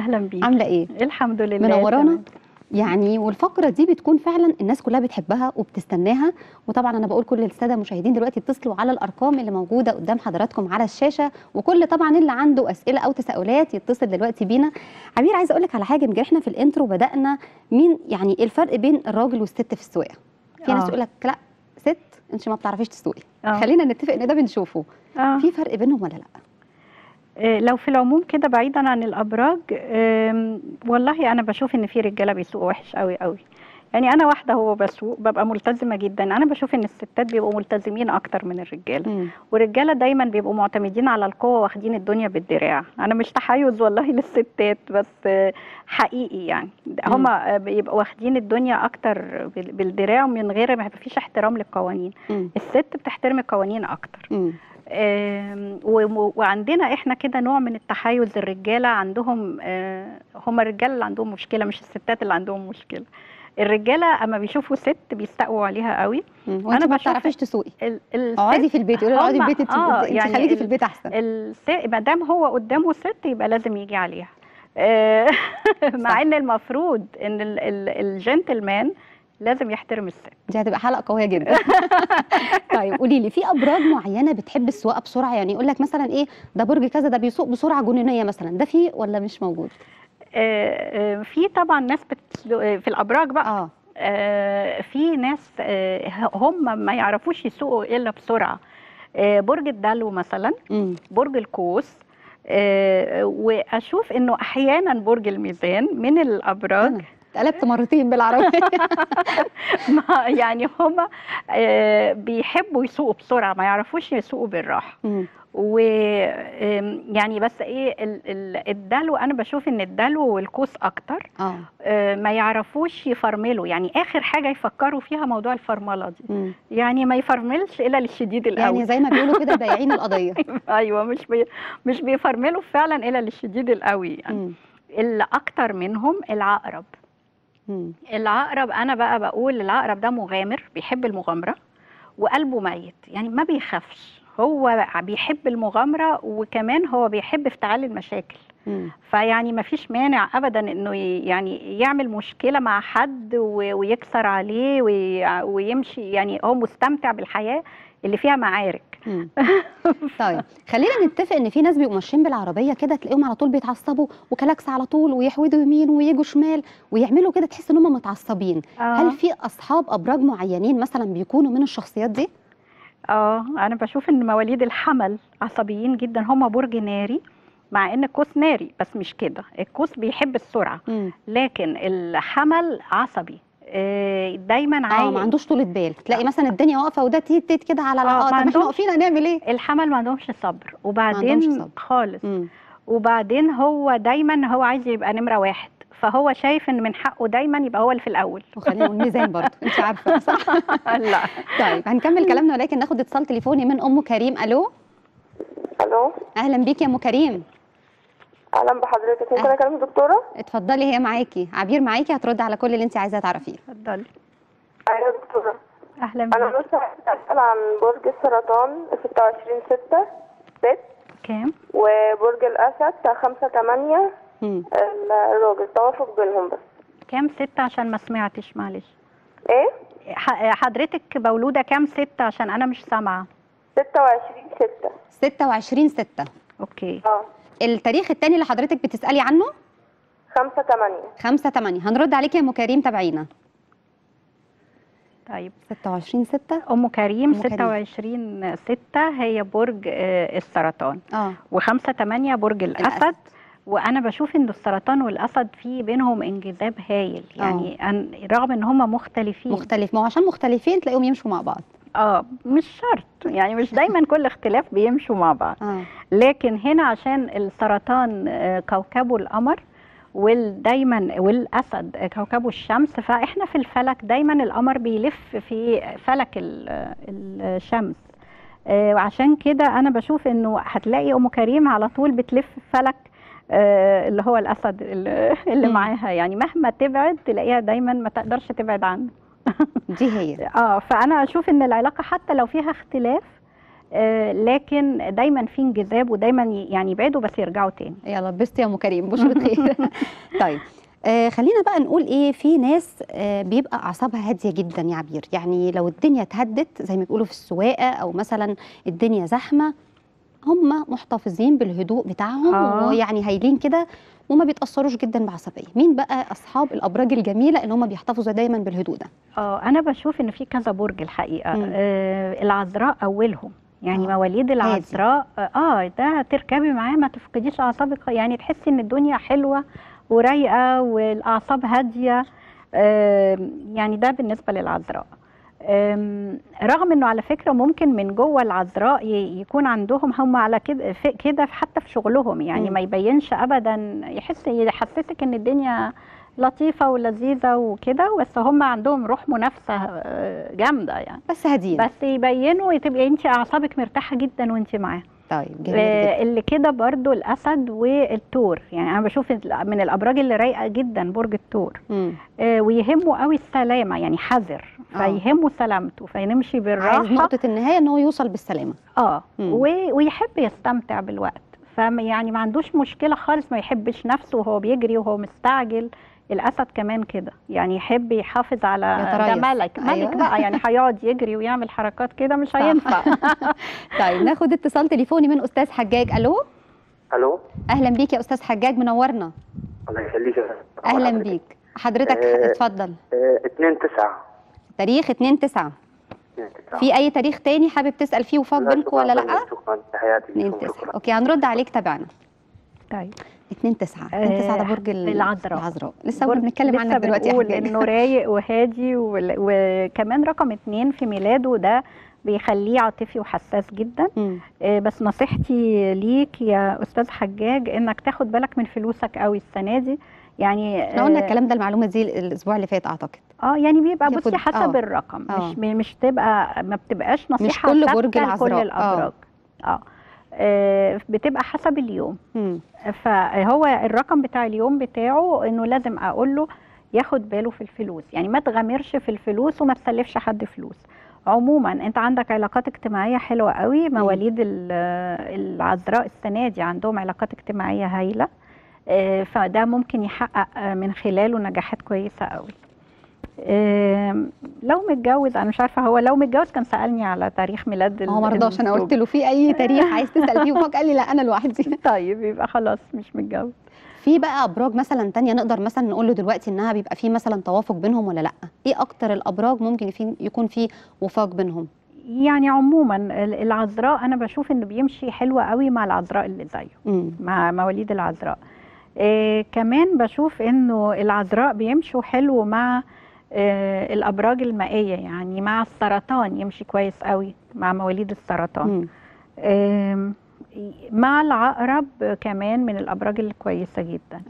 اهلا بيك، عامله ايه؟ الحمد لله منورانا. يعني والفقره دي بتكون فعلا الناس كلها بتحبها وبتستناها، وطبعا انا بقول كل الساده المشاهدين دلوقتي اتصلوا على الارقام اللي موجوده قدام حضراتكم على الشاشه، وكل طبعا اللي عنده اسئله او تساؤلات يتصل دلوقتي بينا. عبير، عايزه اقول لك على حاجه، يمكن احنا في الانترو بدانا مين يعني الفرق بين الراجل والست في السواقه. في ناس تقول لك لا ست انت ما بتعرفيش تسوقي، خلينا نتفق ان ده بنشوفه. في فرق بينهم ولا لا؟ لو في العموم كده بعيدا عن الابراج، والله انا بشوف ان في رجاله بيسوقوا وحش قوي قوي. يعني انا واحده هو بسوق ببقى ملتزمه جدا، انا بشوف ان الستات بيبقوا ملتزمين اكتر من الرجاله، والرجاله دايما بيبقوا معتمدين على القوه واخدين الدنيا بالدراع. انا مش تحيز والله للستات، بس حقيقي يعني هما بيبقوا واخدين الدنيا اكتر بالدراع، ومن غير ما فيش احترام للقوانين. الست بتحترم القوانين اكتر. وعندنا احنا كده نوع من التحيز. الرجاله عندهم هم الرجاله اللي عندهم مشكله، مش الستات اللي عندهم مشكله. الرجاله اما بيشوفوا ست بيستقوا عليها قوي. انا ما بتعرفيش تسوقي، اقعدي في البيت، يقولوا اقعدي في البيت، يعني خليكي في البيت احسن. ما دام هو قدامه ست يبقى لازم يجي عليها. مع ان المفروض ان الجنتلمان لازم يحترم الست. دي هتبقى حلقه قويه جدا. طيب قولي لي، في ابراج معينه بتحب السواقه بسرعه؟ يعني يقول لك مثلا ايه ده برج كذا ده بيسوق بسرعه جنونيه مثلا، ده فيه ولا مش موجود؟ في طبعا ناس في الابراج بقى في ناس هم ما يعرفوش يسوقوا الا بسرعه. برج الدلو مثلا، برج القوس، واشوف انه احيانا برج الميزان من الابراج. قلبت مرتين بالعربية. يعني هما بيحبوا يسوقوا بسرعة، ما يعرفوش يسوقوا بالراحة. ويعني بس ايه الدلو، انا بشوف ان الدلو والقوس اكتر ما يعرفوش يفرملوا. يعني اخر حاجه يفكروا فيها موضوع الفرمله دي. يعني ما يفرملش الا للشديد الاول، يعني زي ما بيقولوا كده بايعين القضيه. ايوه، مش بيفرملوا فعلا الا للشديد القوي. يعني اللي اكتر منهم العقرب. العقرب انا بقى بقول العقرب ده مغامر، بيحب المغامره وقلبه ميت، يعني ما بيخافش، هو بيحب المغامره وكمان هو بيحب افتعال المشاكل. فيعني ما فيش مانع ابدا انه يعني يعمل مشكله مع حد ويكسر عليه ويمشي. يعني هو مستمتع بالحياه اللي فيها معارك. طيب خلينا نتفق ان في ناس بيبقوا ماشيين بالعربيه كده تلاقيهم على طول بيتعصبوا وكلاكس على طول، ويحودوا يمين ويجوا شمال ويعملوا كده، تحس ان هم متعصبين. هل في اصحاب ابراج معينين مثلا بيكونوا من الشخصيات دي؟ انا بشوف ان مواليد الحمل عصبيين جدا. هم برج ناري، مع ان القوس ناري بس مش كده، القوس بيحب السرعه، لكن الحمل عصبي دايما عايز، ما عندوش طولة بال. تلاقي مثلا الدنيا واقفه وده تيت تيت كده على طب احنا واقفين هنعمل ايه؟ الحمل ما عندهمش صبر، وبعدين خالص. وبعدين هو دايما هو عايز يبقى نمره واحد، فهو شايف ان من حقه دايما يبقى هو اللي في الاول. وخلينا نقول ميزان برضه، انت عارفه صح؟ لا. طيب هنكمل كلامنا، ولكن ناخد اتصال تليفوني من ام كريم. الو اهلا بيك يا ام كريم. اهلا بحضرتك. ممكن اكلم الدكتوره؟ اتفضلي، هي معاكي، عبير معاكي، هترد على كل اللي انت عايزه تعرفيه. اتفضلي. ايوه يا دكتوره. اهلا بيك. انا بس هسال عن برج السرطان 26/6 ست. كام؟ وبرج الاسد 5/8 الراجل، توافق بينهم بس. كام 6 عشان ما سمعتش معلش؟ ايه؟ حضرتك مولوده كام 6 عشان انا مش سامعه؟ 26/6. 26/6. اوكي. التاريخ الثاني اللي حضرتك بتسألي عنه 5/8. هنرد عليك يا ام كريم تابعينا. طيب 26/6 ام كريم 26/6 هي برج السرطان، و5/8 برج الأسد. وانا بشوف ان السرطان والاسد في بينهم انجذاب هايل. يعني رغم ان هم مختلفين، ما هو عشان مختلفين تلاقيهم يمشوا مع بعض. مش شرط، يعني مش دايما كل اختلاف بيمشوا مع بعض. لكن هنا عشان السرطان كوكبه القمر، ودايما والاسد كوكبه الشمس، فاحنا في الفلك دايما القمر بيلف في فلك الشمس. وعشان كده انا بشوف انه هتلاقي ام كريم على طول بتلف فلك اللي هو الاسد اللي معاها. يعني مهما تبعد تلاقيها دايما ما تقدرش تبعد عنه. دي هي. فانا اشوف ان العلاقه حتى لو فيها اختلاف لكن دايما في انجذاب ودايما يعني يبعدوا بس يرجعوا تاني. يلا بست يا ام كريم، بشرة خير. طيب خلينا بقى نقول ايه، في ناس بيبقى اعصابها هاديه جدا يا عبير، يعني لو الدنيا اتهدت زي ما بيقولوا في السواقه او مثلا الدنيا زحمه هم محتفظين بالهدوء بتاعهم ويعني هايلين كده وما بيتاثروش جدا بعصبيه. مين بقى اصحاب الابراج الجميله اللي هم بيحتفظوا دايما بالهدوء ده؟ انا بشوف ان في كذا برج الحقيقه. العذراء اولهم، يعني مواليد العذراء ده تركبي معاه ما تفقديش اعصابك، يعني تحسي ان الدنيا حلوه ورايقه والاعصاب هاديه. يعني ده بالنسبه للعذراء، رغم انه على فكره ممكن من جوه العذراء يكون عندهم هم على كده حتى في شغلهم، يعني ما يبينش ابدا، يحسسك ان الدنيا لطيفه ولذيذه وكده، بس هم عندهم روح منافسه جامده يعني، بس هادين، بس يبينوا تبقي انت اعصابك مرتاحه جدا وانت معاه. طيب جميل. اللي كده برضو الاسد والثور، يعني انا بشوف من الابراج اللي رايقه جدا برج الثور، ويهمه قوي السلامه، يعني حذر، فيهمه سلامته، فيمشي بالراحه، عايز نقطه النهايه ان هو يوصل بالسلامه. ويحب يستمتع بالوقت، يعني ما عندوش مشكله خالص، ما يحبش نفسه وهو بيجري وهو مستعجل. الاسد كمان كده يعني يحب يحافظ على ده، ملك بقى، يعني هيقعد يجري ويعمل حركات كده مش هينفع. طيب ناخد اتصال تليفوني من استاذ حجاج. الو الو، اهلا بيك يا استاذ حجاج، منورنا. الله يخليك. اهلا بيك حضرتك، اتفضل. 2/9 تاريخ 2/9. في اي تاريخ تاني حابب تسال فيه وفاض بينك ولا لا؟ 2/9 اوكي، هنرد عليك تبعنا. طيب 2/9 2/9 ده برج العذراء، لسه بنتكلم عنه دلوقتي، بنقول انه رايق وهادي، وكمان رقم 2 في ميلاده ده بيخليه عاطفي وحساس جدا. بس نصيحتي ليك يا استاذ حجاج انك تاخد بالك من فلوسك قوي السنه دي، يعني احنا قلنا الكلام ده، المعلومه دي الاسبوع اللي فات اعتقد. يعني بيبقى بصي حسب الرقم، مش تبقى، ما بتبقاش نصيحه مش كل برج العذراء، كل الابراج بتبقى حسب اليوم. فهو الرقم بتاع اليوم بتاعه انه لازم اقول له ياخد باله في الفلوس، يعني ما تغامرش في الفلوس وما تسلفش حد فلوس. عموما انت عندك علاقات اجتماعيه حلوه قوي، مواليد العذراء السنه دي عندهم علاقات اجتماعيه هايله، فده ممكن يحقق من خلاله نجاحات كويسه قوي. لو متجوز، انا مش عارفه، هو لو متجوز كان سالني على تاريخ ميلاد، هو ما رضاش، انا قلت له في اي تاريخ عايز تسال فيه وفوق قال لي لا انا لوحدي. طيب يبقى خلاص مش متجوز. في بقى ابراج مثلا ثانيه نقدر مثلا نقول له دلوقتي انها بيبقى في مثلا توافق بينهم ولا لا؟ ايه اكتر الابراج ممكن يكون في وفاق بينهم؟ يعني عموما العذراء انا بشوف انه بيمشي حلو قوي مع العذراء اللي زيه، مع مواليد العذراء. كمان بشوف انه العذراء بيمشوا حلو مع الابراج المائيه، يعني مع السرطان يمشي كويس قوي، مع مواليد السرطان، مع العقرب كمان من الابراج الكويسه جدا.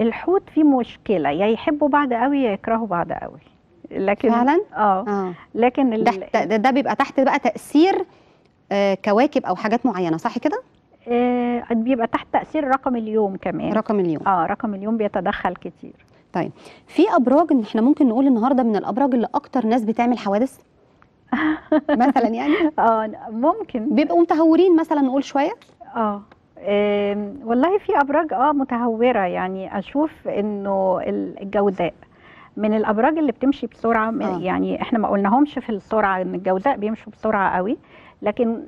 الحوت فيه مشكله، يا يحبوا بعض قوي يا يكرهوا بعض قوي، لكن فعلا لكن ده بيبقى تحت بقى تاثير كواكب او حاجات معينه، صح كده؟ بيبقى تحت تاثير رقم اليوم كمان، رقم اليوم رقم اليوم بيتدخل كتير. طيب في ابراج ان احنا ممكن نقول النهارده من الابراج اللي اكتر ناس بتعمل حوادث مثلا، يعني ممكن بيبقوا متهورين مثلا نقول شويه. والله في ابراج متهوره، يعني اشوف انه الجوزاء من الابراج اللي بتمشي بسرعه. يعني احنا ما قلناهمش في السرعه، ان الجوزاء بيمشوا بسرعه قوي، لكن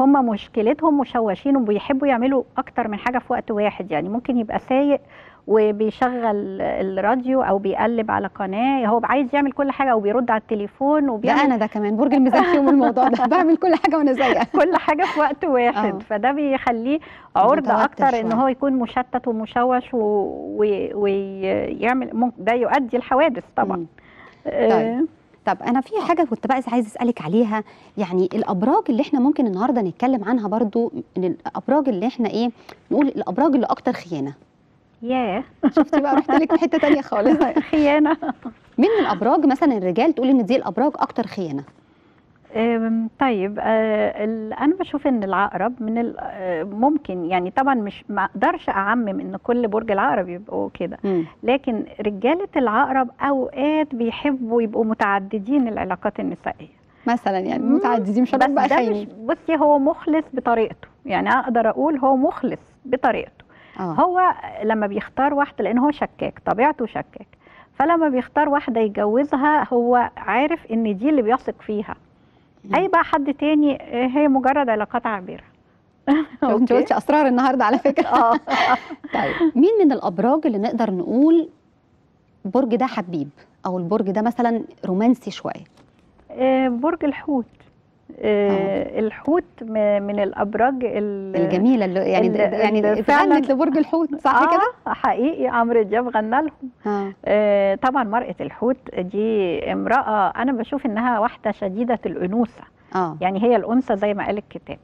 هم مشكلتهم مشوشين وبيحبوا يعملوا اكتر من حاجه في وقت واحد، يعني ممكن يبقى سايق وبيشغل الراديو او بيقلب على قناه، هو عايز يعمل كل حاجه وبيرد على التليفون وبيعمل. ده انا ده كمان برج الميزان فيهم الموضوع ده، بعمل كل حاجه وانا زيك كل حاجه في وقت واحد. فده بيخليه عرضه اكتر ان هو يكون مشتت ومشوش ويعمل ده يؤدي الحوادث طبعا. طب انا في حاجه كنت بقى عايز اسالك عليها، يعني الابراج اللي احنا ممكن النهارده نتكلم عنها برضو من الابراج اللي احنا نقول الابراج اللي اكتر خيانه. ياه شفتي بقى، رحت لك في حته ثانيه خالص. خيانه مين من الابراج مثلا الرجال تقول ان دي الابراج اكتر خيانه؟ طيب انا بشوف ان العقرب من ممكن، يعني طبعا مش ما اقدرش اعمم ان كل برج العقرب يبقوا كده، لكن رجاله العقرب اوقات بيحبوا يبقوا متعددين العلاقات النسائيه، مثلا يعني متعددين مش هنقول بقى خاينين. بصي هو مخلص بطريقته، يعني اقدر اقول هو مخلص بطريقته. هو لما بيختار واحده، لان هو شكاك، طبيعته شكاك، فلما بيختار واحده يتجوزها هو عارف ان دي اللي بيثق فيها. اي بقى حد تاني هي مجرد علاقات عابره. انت قلتي اسرار النهارده على فكره. طيب مين من الابراج اللي نقدر نقول برج ده حبيب، او البرج ده مثلا رومانسي شويه؟ برج الحوت. الحوت من الابراج الجميله اللي يعني فعلا لبرج الحوت، صح كده؟ حقيقي عمرو دياب غنى لهم. طبعا مرأة الحوت دي امراه انا بشوف انها واحده شديده الانوثه. يعني هي الانثى زي ما قال الكتاب،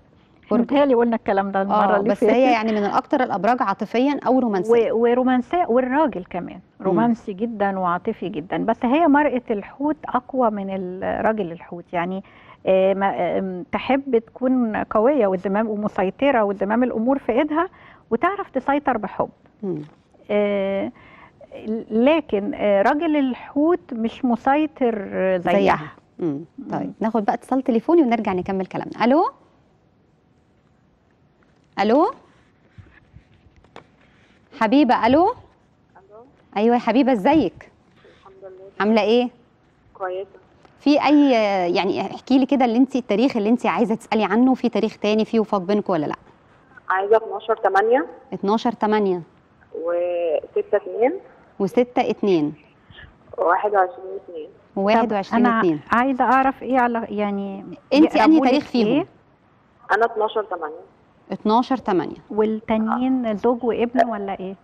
اللي قلنا الكلام ده المره اللي فاتت. بس هي يعني من اكتر الابراج عاطفيا او رومانسيه، ورومانسيه، والراجل كمان رومانسي جدا وعاطفي جدا. بس هي مرأة الحوت اقوى من الراجل الحوت، يعني تحب تكون قويه وزمام ومسيطره وزمام الامور في ايدها، وتعرف تسيطر بحب. لكن راجل الحوت مش مسيطر زيها. طيب ناخد بقى اتصال تليفوني ونرجع نكمل كلامنا. الو الو حبيبه. الو ايوه يا حبيبه، ازيك؟ الحمد لله. عامله ايه؟ كويسه. في اي يعني احكي لي كده اللي انت التاريخ اللي انت عايزه تسالي عنه، في تاريخ تاني فيه وفاق بينكم ولا لا؟ عايزه 12/8 12/8 و6/2 و6/2 21/2 21/2. عايزه اعرف ايه على يعني انت انهي تاريخ فيهم؟ إيه؟ انا 12/8 12/8. والتانيين زوج وابن ولا ايه؟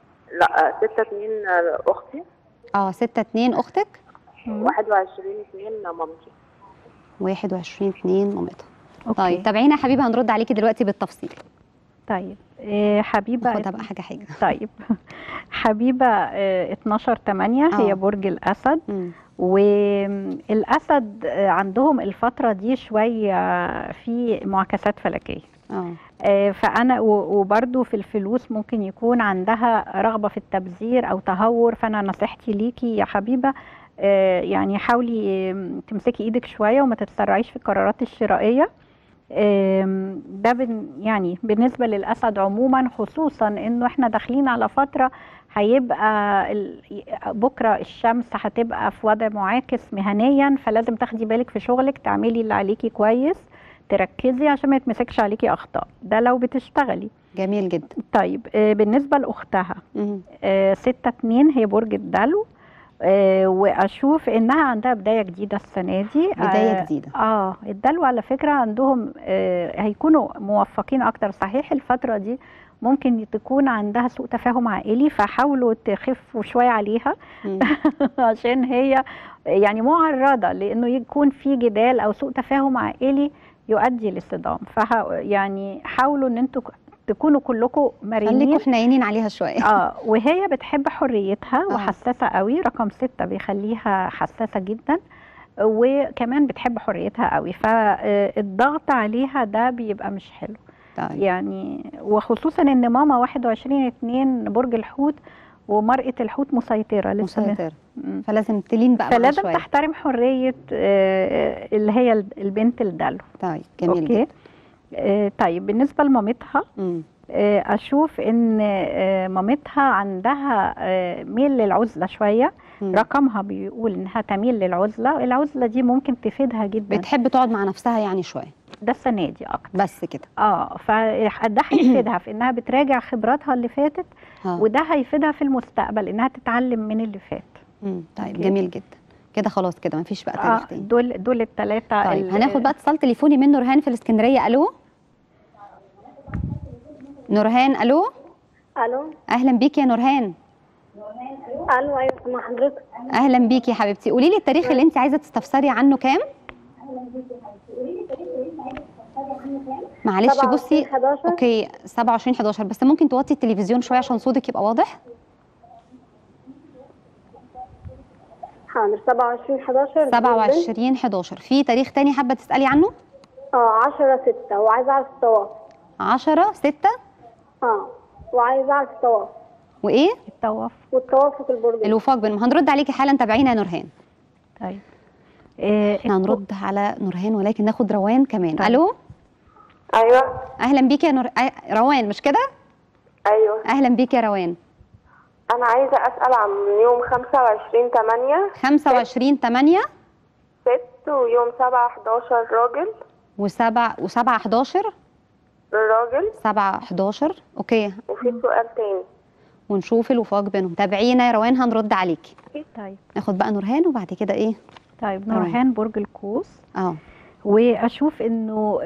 لا 6/2 اختي. 6/2 اختك. 21/2 مامتي. 21/2 مامتها. طيب تابعينا يا حبيبه، هنرد عليكي دلوقتي بالتفصيل. طيب حبيبه خدها بقى حاجه حاجه. طيب حبيبه 12/8 هي برج الاسد. والاسد عندهم الفتره دي شويه في معاكسات فلكيه. فانا وبرده في الفلوس ممكن يكون عندها رغبه في التبذير او تهور. فانا نصيحتي ليكي يا حبيبه يعني حاولي تمسكي ايدك شويه وما تتسرعيش في القرارات الشرائيه. ده يعني بالنسبه للاسد عموما، خصوصا انه احنا داخلين على فتره هيبقى بكره الشمس هتبقى في وضع معاكس مهنيا، فلازم تاخدي بالك في شغلك، تعملي اللي عليكي كويس، تركزي عشان ما يتمسكش عليكي اخطاء. ده لو بتشتغلي. جميل جدا. طيب بالنسبه لاختها 6/2 هي برج الدلو. واشوف انها عندها بدايه جديده السنه دي. بدايه جديده. الدلو على فكره عندهم هيكونوا موفقين اكتر. صحيح الفتره دي ممكن تكون عندها سوء تفاهم عائلي، فحاولوا تخفوا شويه عليها عشان هي يعني معرضه لانه يكون في جدال او سوء تفاهم عائلي يؤدي للصدام. يعني حاولوا ان انتوا تكونوا كلكم مرنين، خليكم حنينين عليها شويه. وهي بتحب حريتها وحساسه قوي. رقم 6 بيخليها حساسه جدا، وكمان بتحب حريتها قوي، فالضغط عليها ده بيبقى مش حلو. طيب. يعني وخصوصا ان ماما 21/2 برج الحوت، ومرأة الحوت مسيطرة لسه. مسيطرة. فلازم تلين بقى شوية، فلازم تحترم حرية اللي هي البنت الدلو. طيب جميل. أوكي. جدا. طيب بالنسبة لمامتها أشوف إن مامتها عندها ميل للعزلة شوية. رقمها بيقول إنها تميل للعزلة. العزلة دي ممكن تفيدها جدا، بتحب تقعد مع نفسها يعني شوية. ده السنة دي أكتر بس كده. فده هيفيدها في إنها بتراجع خبراتها اللي فاتت، وده هيفيدها في المستقبل إنها تتعلم من اللي فات. طيب جميل جدا كده. خلاص كده مفيش بقى تاريخ تاني. دول الثلاثة. طيب هناخد بقى اتصال تليفوني من نورهان في الإسكندرية. ألو نورهان. ألو ألو أهلا بيكي يا نورهان. ألو أيوة مع حضرتك. أهلا بيكي يا حبيبتي، قولي لي التاريخ اللي أنت عايزة تستفسري عنه كام؟ معلش بصي 11. اوكي 27/11. بس ممكن توطي التلفزيون شويه عشان صوتك يبقى واضح. حاضر 27/11. 27/11. في تاريخ تاني حابه تسالي عنه؟ 10/6 وعايزه اعرف التواصل. 10/6. وعايزه اعرف التواصل. وايه؟ التوافق. والتوافق البرج الوفاق بينهم. هنرد عليكي حالا، تابعينا يا نورهان. طيب احنا هنرد على نورهان ولكن ناخد روان كمان. الو. ايوه اهلا بيك يا روان، مش كده؟ ايوه اهلا بيك يا روان. انا عايزه اسال عن يوم 25/8 25/8 ست، ويوم 7/11 راجل، و7/11 الراجل 7/11. اوكي، وفي سؤال تاني ونشوف الوفاق بينهم. تابعينا يا روان هنرد عليكي. طيب ناخد بقى نورهان وبعد كده ايه. طيب نورهان برج القوس. واشوف انه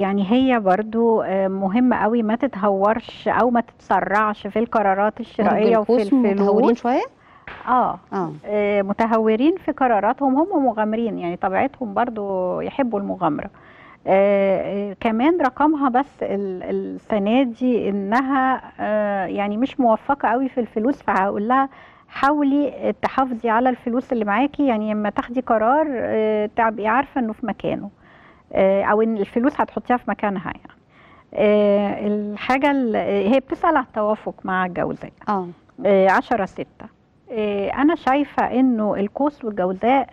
يعني هي برضو مهمه قوي ما تتهورش او ما تتسرعش في القرارات الشرائيه وفي الفلوس. متهورين شويه. متهورين في قراراتهم، هم مغامرين يعني طبيعتهم برضو يحبوا المغامره. كمان رقمها بس السنه دي انها يعني مش موفقه قوي في الفلوس، فهقول لها حاولي تحافظي على الفلوس اللي معاكي، يعني لما تاخدي قرار تبقي عارفه انه في مكانه او ان الفلوس هتحطيها في مكانها. يعني الحاجه هي بتسال على التوافق مع الجوزاء 10/6. انا شايفه انه القوس والجوزاء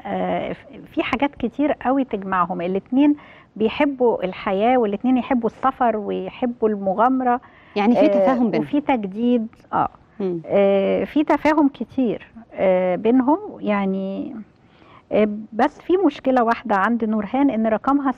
في حاجات كتير قوي تجمعهم، الاثنين بيحبوا الحياه والاثنين يحبوا السفر ويحبوا المغامره، يعني في تفاهم بينهم وفي تجديد. في تفاهم كتير بينهم يعني، بس في مشكلة واحدة عند نورهان ان رقمها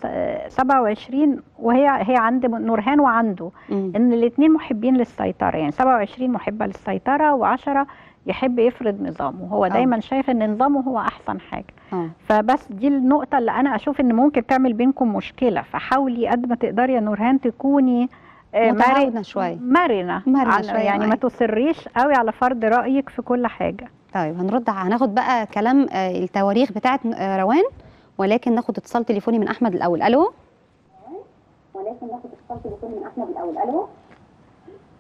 27، وهي عند نورهان وعنده ان الاتنين محبين للسيطرة، يعني 27 محبة للسيطرة و10 يحب يفرض نظامه، هو دايما شايف ان نظامه هو احسن حاجة. فبس دي النقطة اللي انا اشوف ان ممكن تعمل بينكم مشكلة، فحاولي قد ما تقدري يا نورهان تكوني متعاونة شوية، مرنة شوية، يعني ما تصريش قوي على فرض رأيك في كل حاجة. طيب هناخد بقى كلام التواريخ بتاعت روان، ولكن ناخد اتصال تليفوني من أحمد الأول. ألو.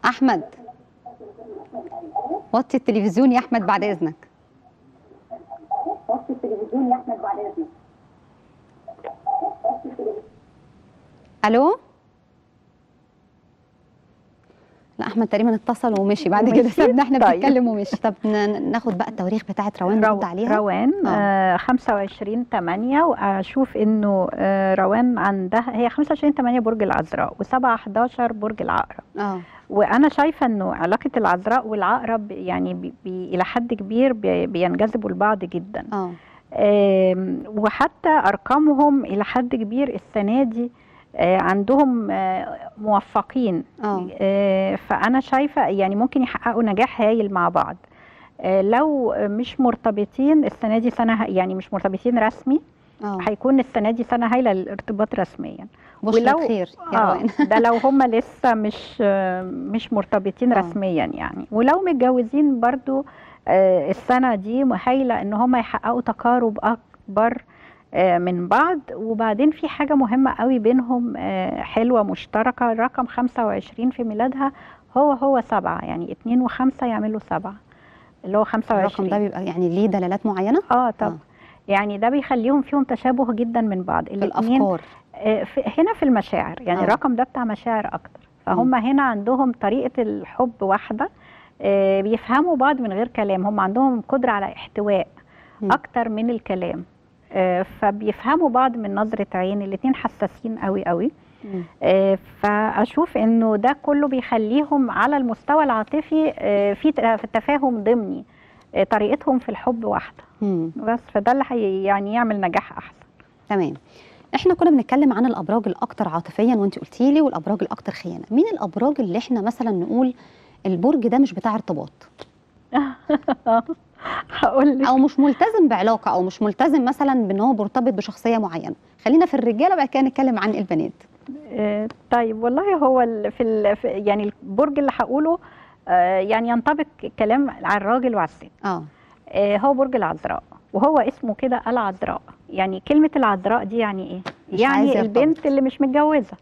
أحمد وطي التلفزيون يا أحمد بعد إذنك. ألو. لا احمد تقريبا اتصل ومشي بعد كده، سابنا احنا بنتكلم ومشي. طب ناخد بقى التواريخ بتاعت روان نرد عليها. روان 25/8، واشوف انه روان عندها هي 25/8 برج العذراء و7/11 برج العقرب. وانا شايفه انه علاقه العذراء والعقرب يعني الى حد كبير بينجذبوا لبعض جدا. وحتى ارقامهم الى حد كبير السنه دي عندهم موفقين. فأنا شايفة يعني ممكن يحققوا نجاح هايل مع بعض. لو مش مرتبطين السنة دي سنة، يعني مش مرتبطين رسمي، هيكون السنة دي سنة هايلة للارتباط رسميا. ولو خير ده لو هم لسه مش مرتبطين رسميا يعني. ولو متجوزين برضو السنة دي هايلة ان هم يحققوا تقارب أكبر من بعض. وبعدين في حاجة مهمة قوي بينهم حلوة مشتركة، رقم 25 في ميلادها هو 7، يعني 2 و5 يعملوا 7 اللي هو 25. الرقم ده بيبقى يعني ليه دلالات معينة؟ يعني ده بيخليهم فيهم تشابه جدا من بعض في الأفكار، هنا في المشاعر يعني. الرقم ده بتاع مشاعر أكتر، فهم هنا عندهم طريقة الحب واحدة، بيفهموا بعض من غير كلام، هم عندهم قدرة على احتواء أكتر من الكلام، فبيفهموا بعض من نظرة عين، الاتنين حساسين قوي قوي. فأشوف انه ده كله بيخليهم على المستوى العاطفي في التفاهم ضمني، طريقتهم في الحب واحدة بس، فده اللي يعني يعمل نجاح احسن. تمام. احنا كنا بنتكلم عن الابراج الاكثر عاطفيا وانت قلتي لي، والابراج الاكثر خيانة. مين الابراج اللي احنا مثلا نقول البرج ده مش بتاع ارتباط؟ هقول لك، او مش ملتزم بعلاقه، او مش ملتزم مثلا بان هو مرتبط بشخصيه معينه. خلينا في الرجاله بقى كده نتكلم عن البنات. طيب والله هو يعني البرج اللي هقوله يعني ينطبق الكلام على الراجل وعلى الست. هو برج العذراء، وهو اسمه كده العذراء، يعني كلمه العذراء دي يعني ايه؟ يعني البنت اللي مش متجوزه.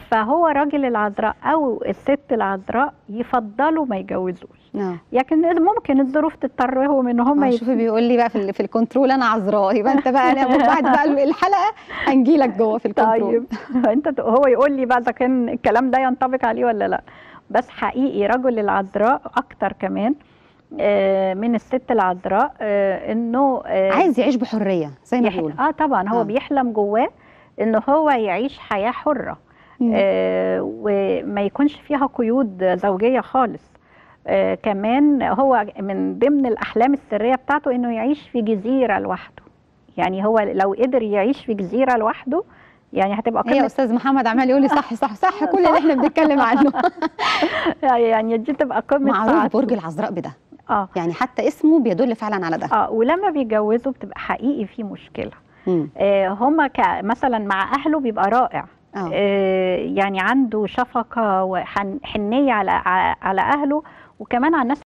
فهو راجل العذراء او الست العذراء يفضلوا ما يجوزوش، لكن ممكن الظروف تضطرهم ان هم شوفي بيقول لي بقى في الكنترول انا عذراء، يبقى انت بقى انا بعد بقى الحلقه هنجي لك جوه في الكنترول. طيب انت هو يقول لي بقى اذا كان الكلام ده ينطبق عليه ولا لا. بس حقيقي رجل العذراء اكتر كمان من الست العذراء انه عايز يعيش بحريه زي ما بيقولوا. طبعا هو بيحلم جواه انه هو يعيش حياه حره وما يكونش فيها قيود زوجيه خالص. كمان هو من ضمن الاحلام السريه بتاعته انه يعيش في جزيره لوحده. يعني هو لو قدر يعيش في جزيره لوحده يعني هتبقى قمة. يا استاذ محمد عمال يقول لي صح صح صح كل اللي احنا بنتكلم عنه. يعني دي تبقى قمه سعادته. معروف برج العذراء بده. يعني حتى اسمه بيدل فعلا على ده. ولما بيتجوزوا بتبقى حقيقي في مشكله. هما مثلا مع اهله بيبقى رائع. يعني عنده شفقه وحنيه على اهله وكمان على الناس